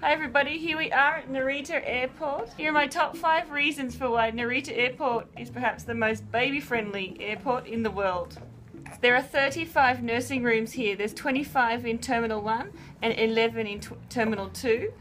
Hi everybody, here we are at Narita Airport. Here are my top 5 reasons for why Narita Airport is perhaps the most baby-friendly airport in the world. There are 35 nursing rooms here. There's 25 in Terminal 1 and 11 in Terminal 2.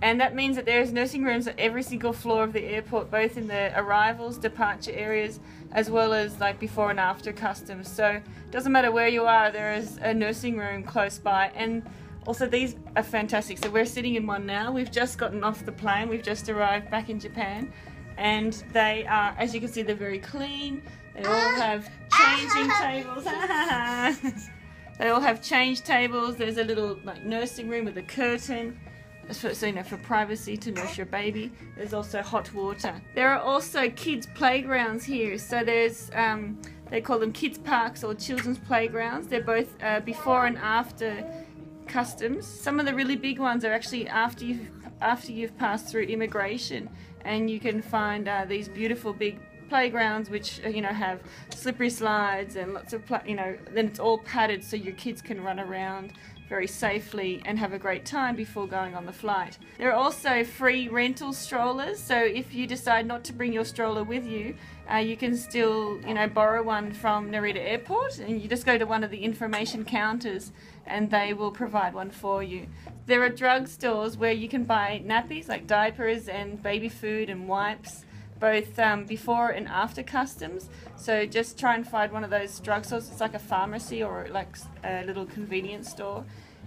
And that means that there is nursing rooms at every single floor of the airport, both in the arrivals, departure areas, as well as like before and after customs. So it doesn't matter where you are, there is a nursing room close by. And also, these are fantastic. So we're sitting in one now. We've just gotten off the plane. We've just arrived back in Japan. And they are, as you can see, they're very clean. They all have changing tables. They all have change tables. There's a little like nursing room with a curtain. So, you know, for privacy to nurse your baby. There's also hot water. There are also kids' playgrounds here. So there's, they call them kids' parks or children's playgrounds. They're both before and after customs. Some of the really big ones are actually after you've passed through immigration, and you can find these beautiful big playgrounds which, you know, have slippery slides and lots of, you know, then it's all padded so your kids can run around very safely and have a great time before going on the flight. There are also free rental strollers, so if you decide not to bring your stroller with you, you can still, you know, borrow one from Narita Airport, and you just go to one of the information counters and they will provide one for you. There are drugstores where you can buy nappies like diapers and baby food and wipes, both before and after customs. So just try and find one of those drugstores. It's like a pharmacy or like a little convenience store,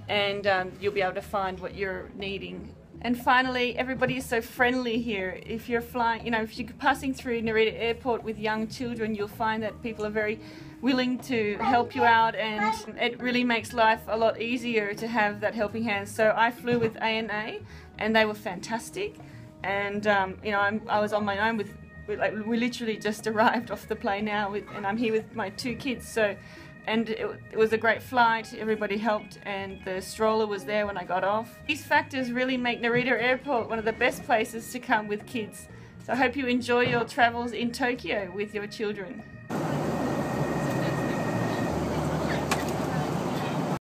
and you'll be able to find what you're needing. And finally, everybody is so friendly here. If you're flying, you know, if you're passing through Narita Airport with young children, you'll find that people are very willing to help you out, and it really makes life a lot easier to have that helping hand. So I flew with ANA and they were fantastic. And you know, I was on my own with like, we literally just arrived off the plane now, and I'm here with my 2 kids. So, and it was a great flight. Everybody helped, and the stroller was there when I got off. These factors really make Narita Airport one of the best places to come with kids. So I hope you enjoy your travels in Tokyo with your children.